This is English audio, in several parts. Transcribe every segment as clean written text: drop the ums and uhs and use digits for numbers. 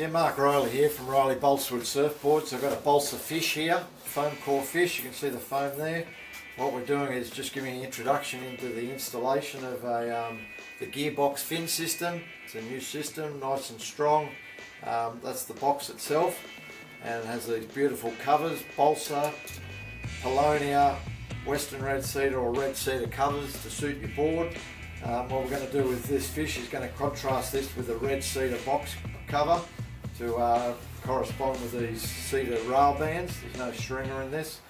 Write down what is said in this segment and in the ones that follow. Yeah, Mark Riley here from Riley Balsawood Surfboards. I've got a balsa fish here, foam core fish. You can see the foam there. What we're doing is just giving an introduction into the installation of the gearbox fin system. It's a new system, nice and strong. That's the box itself, and it has these beautiful covers, balsa, polonia, western red cedar or red cedar covers to suit your board. What we're going to do with this fish is going to contrast this with the red cedar box cover to correspond with these cedar rail bands. There's no stringer in this.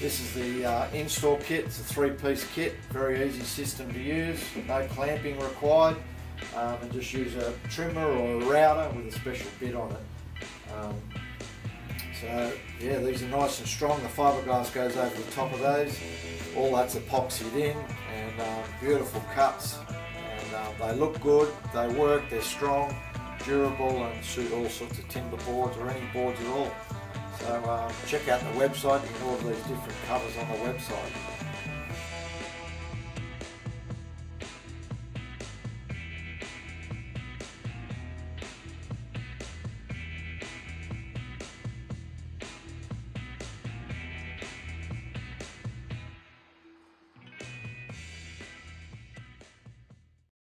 This is the install kit. It's a three-piece kit, very easy system to use, no clamping required, and just use a trimmer or a router with a special bit on it. So yeah, these are nice and strong. The fiberglass goes over the top of those. All that's epoxied in, and beautiful cuts, and they look good, they work, they're strong, durable, and suit all sorts of timber boards or any boards at all. So check out the website. You can order these different covers on the website.